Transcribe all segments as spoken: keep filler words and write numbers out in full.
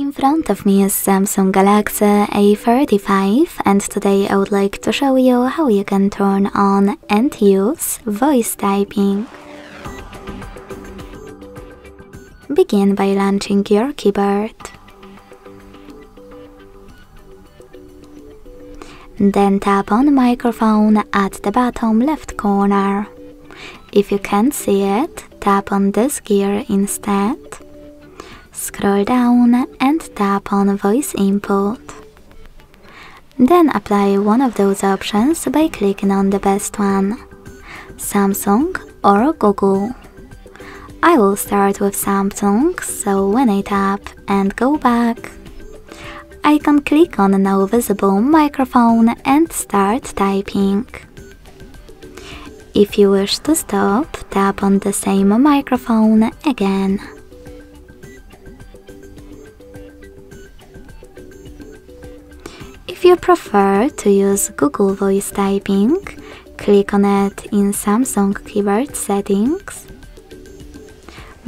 In front of me is Samsung Galaxy A thirty-five, and today I would like to show you how you can turn on and use voice typing. Begin by launching your keyboard. Then tap on microphone at the bottom left corner. If you can't see it, tap on this gear instead. Scroll down and tap on voice input. Then apply one of those options by clicking on the best one, Samsung or Google. I will start with Samsung, so when I tap and go back, I can click on no visible microphone and start typing. If you wish to stop, tap on the same microphone again. If you prefer to use Google Voice Typing, click on it in Samsung Keyboard Settings.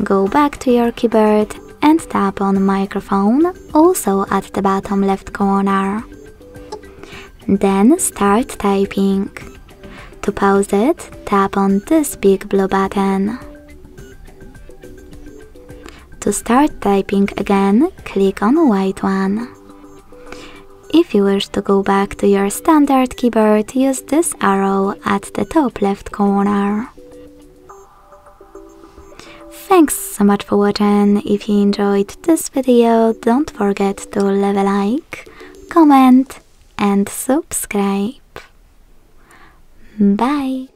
Go back to your keyboard and tap on microphone, also at the bottom left corner. Then start typing. To pause it, tap on this big blue button. To start typing again, click on the white one. If you wish to go back to your standard keyboard, use this arrow at the top left corner. Thanks so much for watching. If you enjoyed this video, don't forget to leave a like, comment and subscribe. Bye!